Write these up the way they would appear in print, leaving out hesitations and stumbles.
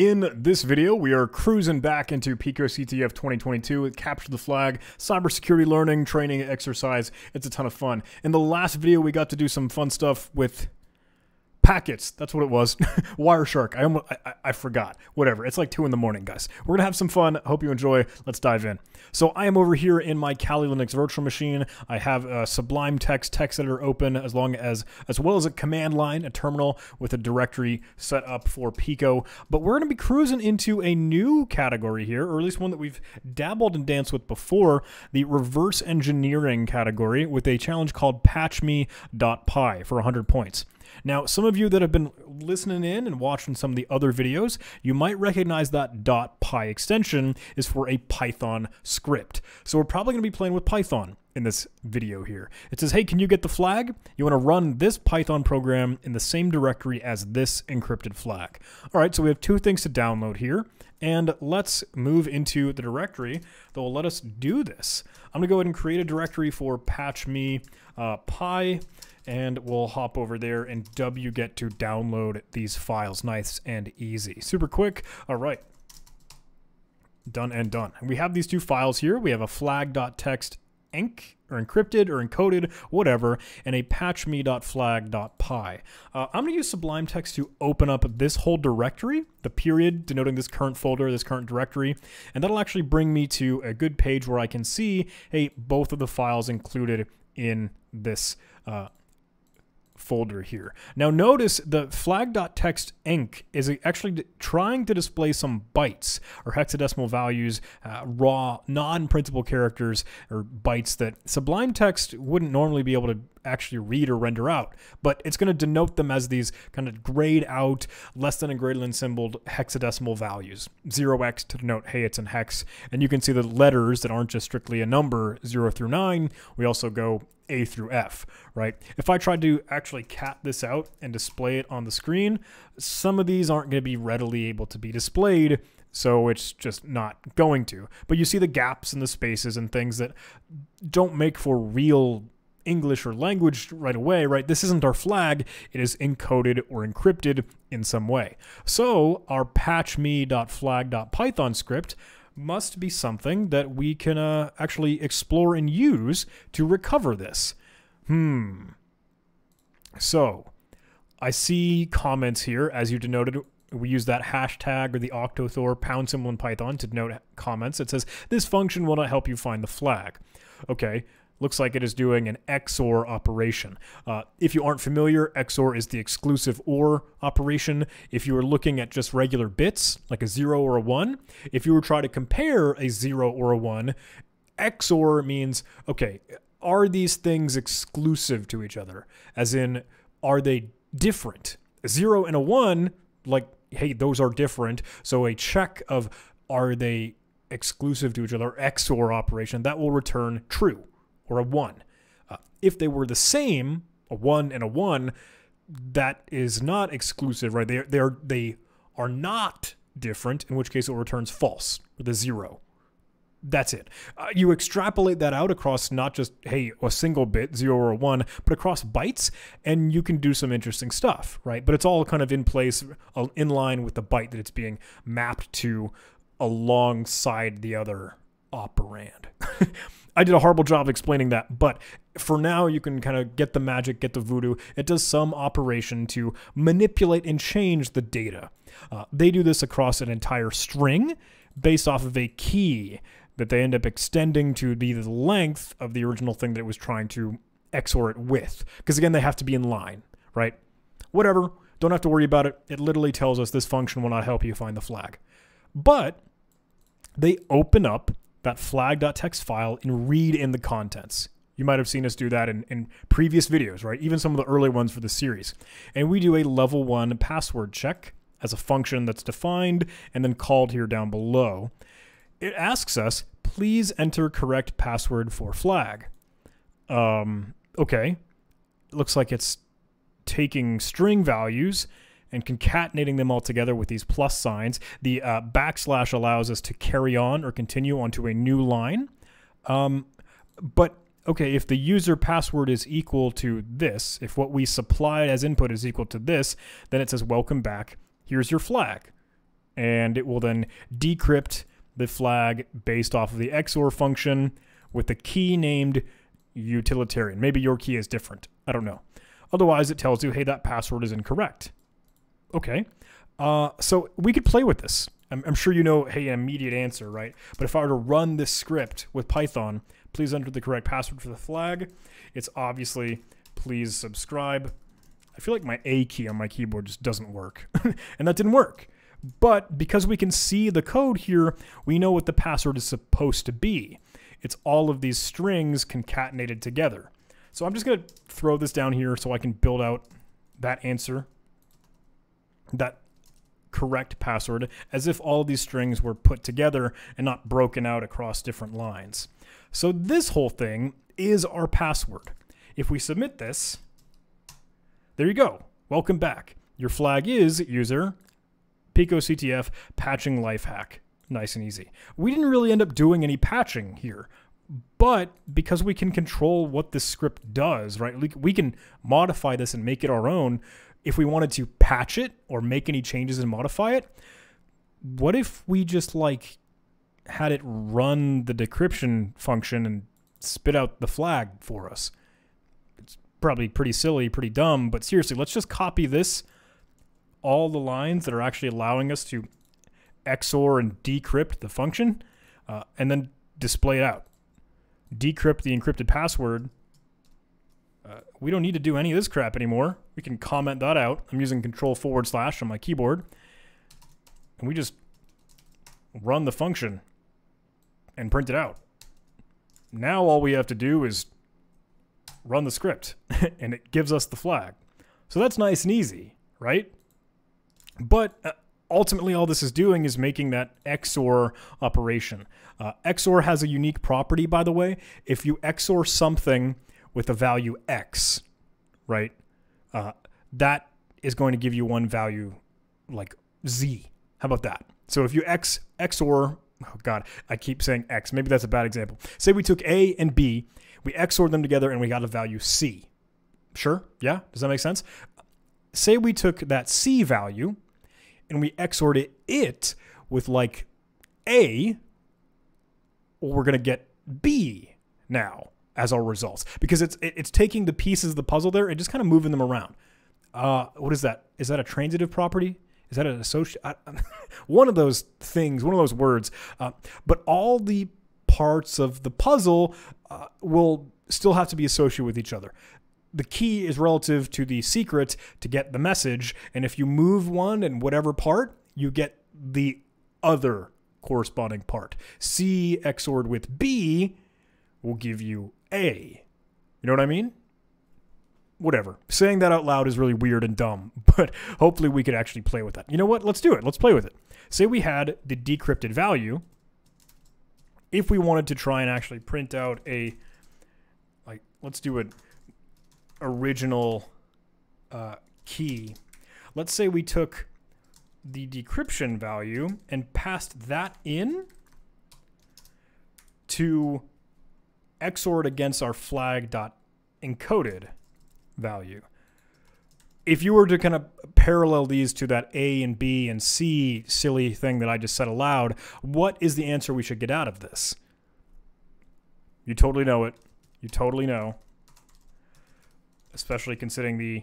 In this video, we are cruising back into PicoCTF 2022 with Capture the Flag, cybersecurity learning, training, exercise. It's a ton of fun. In the last video, we got to do some fun stuff with packets. That's what it was. Wireshark. I forgot. Whatever. It's like 2 in the morning, guys. We're going to have some fun. Hope you enjoy. Let's dive in. So I am over here in my Kali Linux virtual machine. I have a Sublime text editor open as well as a command line, a terminal with a directory set up for Pico. But we're going to be cruising into a new category here, or at least one that we've dabbled and danced with before, the reverse engineering category with a challenge called patchme.py for 100 points. Now, some of you that have been listening in and watching some of the other videos, you might recognize that .py extension is for a Python script. So we're probably going to be playing with Python in this video here. It says, hey, can you get the flag? You want to run this Python program in the same directory as this encrypted flag. All right, so we have 2 things to download here. And let's move into the directory that will let us do this. I'm going to go ahead and create a directory for patchme.py. And we'll hop over there and wget to download these files. Nice and easy. Super quick. All right. Done and done. And we have these 2 files here. We have a flag.txt enc, or encrypted or encoded, whatever, and a patchme.flag.py. I'm going to use Sublime Text to open up this whole directory, the period denoting this current folder, this current directory, and that'll actually bring me to a good page where I can see, hey, both of the files included in this folder here. Now notice the flag.txt enc is actually trying to display some bytes or hexadecimal values, raw non-printable characters or bytes that Sublime Text wouldn't normally be able to actually read or render out, but it's going to denote them as these kind of grayed out, less than and greater than symboled hexadecimal values. 0x to denote, hey, it's in hex. And you can see the letters that aren't just strictly a number, 0 through 9. We also go A through F, right? If I tried to actually cat this out and display it on the screen, some of these aren't going to be readily able to be displayed, so it's just not going to. But you see the gaps and the spaces and things that don't make for real English or language right away, right? This isn't our flag. It is encoded or encrypted in some way. So our patchme.flag.python script must be something that we can actually explore and use to recover this. So I see comments here, as you denoted. We use that hashtag or the octothor # in Python to denote comments. It says, this function will not help you find the flag. Okay. Looks like it is doing an XOR operation. If you aren't familiar, XOR is the exclusive OR operation. If you were looking at just regular bits, like a 0 or a 1, if you were trying to compare a 0 or a 1, XOR means, okay, are these things exclusive to each other? As in, are they different? A 0 and a 1, like, hey, those are different. So a check of are they exclusive to each other, XOR operation, that will return true. Or a 1. If they were the same, a 1 and a 1, that is not exclusive, right? They are not different, in which case it returns false with a 0. That's it. You extrapolate that out across not just, hey, a single bit, 0 or a 1, but across bytes, and you can do some interesting stuff, right? But it's all kind of in place, in line with the byte that it's being mapped to alongside the other operand. I did a horrible job explaining that, but for now you can kind of get the magic, get the voodoo. It does some operation to manipulate and change the data. They do this across an entire string based off of a key that they end up extending to be the length of the original thing that it was trying to XOR it with. Because again, they have to be in line, right? Whatever, don't have to worry about it. It literally tells us this function will not help you find the flag. But they open up that flag.txt file and read in the contents. You might have seen us do that in previous videos, right? Even some of the early ones for the series. And we do a level 1 password check as a function that's defined and then called here down below. It asks us, please enter correct password for flag. Okay, looks like it's taking string values and concatenating them all together with these plus signs. The backslash allows us to carry on or continue onto a new line. But okay, if the user password is equal to this, if what we supplied as input is equal to this, then it says, welcome back, here's your flag. and it will then decrypt the flag based off of the XOR function with a key named utilitarian. Maybe your key is different. I don't know. Otherwise, it tells you, hey, that password is incorrect. Okay. So we could play with this. I'm sure you know, hey, an immediate answer, right? But if I were to run this script with Python, please enter the correct password for the flag. It's obviously, please subscribe. I feel like my A key on my keyboard just doesn't work. And that didn't work. But because we can see the code here, we know what the password is supposed to be. It's all of these strings concatenated together. So I'm just going to throw this down here so I can build out that answer, that correct password, as if all these strings were put together and not broken out across different lines. So this whole thing is our password. If we submit this, there you go. Welcome back. Your flag is user PicoCTF patching life hack. Nice and easy. We didn't really end up doing any patching here, but because we can control what this script does, right? We can modify this and make it our own. If we wanted to patch it or make any changes and modify it, what if we just like had it run the decryption function and spit out the flag for us? It's probably pretty silly, pretty dumb, but seriously, let's just copy this, all the lines that are actually allowing us to XOR and decrypt the function, and then display it out. Decrypt the encrypted password. We don't need to do any of this crap anymore. We can comment that out. I'm using Control// on my keyboard. And we just run the function and print it out. Now all we have to do is run the script and it gives us the flag. So that's nice and easy, right? But ultimately, all this is doing is making that XOR operation. XOR has a unique property, by the way. If you XOR something with a value X, right, that is going to give you one value like Z. How about that? So if you XOR, oh God, I keep saying X. Maybe that's a bad example. Say we took A and B, we XORed them together and we got a value C. Sure? Yeah? Does that make sense? Say we took that C value and we XORed it with like A, well, we're going to get B now as our results. Because it's taking the pieces of the puzzle there and just kind of moving them around. What is that? Is that a transitive property? Is that an associate? One of those things, one of those words. But all the parts of the puzzle will still have to be associated with each other. The key is relative to the secret to get the message. And if you move one in whatever part, you get the other corresponding part. C XORed with B will give you A. You know what I mean? Whatever. Saying that out loud is really weird and dumb, but hopefully we could actually play with that. You know what? Let's do it. Let's play with it. Say we had the decrypted value. If we wanted to try and actually print out a, like, let's do it. Original key. Let's say we took the decryption value and passed that in to XOR it against our flag.encoded value. If you were to kind of parallel these to that A and B and C silly thing that I just said aloud, what is the answer we should get out of this? You totally know it. You totally know. Especially considering the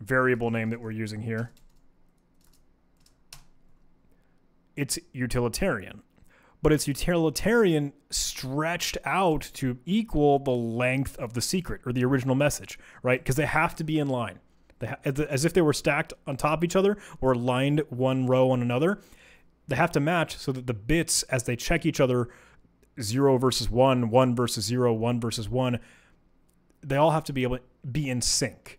variable name that we're using here. It's utilitarian. But it's utilitarian stretched out to equal the length of the secret or the original message, right? Because they have to be in line. As if they were stacked on top of each other or lined one row on another. They have to match so that the bits, as they check each other, 0 versus 1, 1 versus 0, 1 versus 1, they all have to be able to be in sync.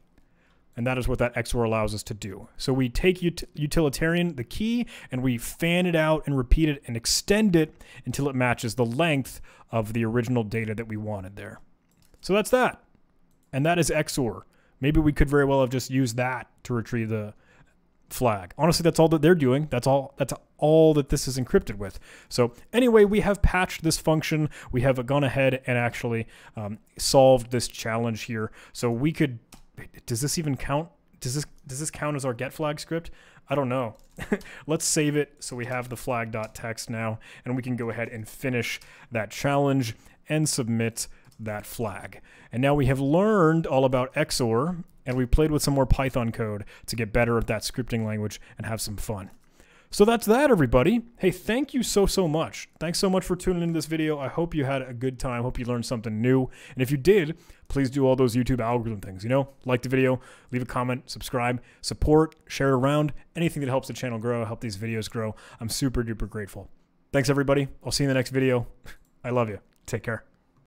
And that is what that XOR allows us to do. So we take utilitarian, the key, and we fan it out and repeat it and extend it until it matches the length of the original data that we wanted there. So that's that. And that is XOR. Maybe we could very well have just used that to retrieve the flag. Honestly, that's all that they're doing. That's all that this is encrypted with. So anyway, we have patched this function. We have gone ahead and actually solved this challenge here. Does this even count? Does this count as our get flag script? I don't know. Let's save it so we have the flag.txt now, and we can go ahead and finish that challenge and submit that flag. And now we have learned all about XOR, and we played with some more Python code to get better at that scripting language and have some fun. So that's that, everybody. Hey, thank you so much. Thanks so much for tuning into this video. I hope you had a good time. Hope you learned something new. And if you did, please do all those YouTube algorithm things, you know? Like the video, leave a comment, subscribe, support, share it around. Anything that helps the channel grow, help these videos grow. I'm super duper grateful. Thanks, everybody. I'll see you in the next video. I love you. Take care.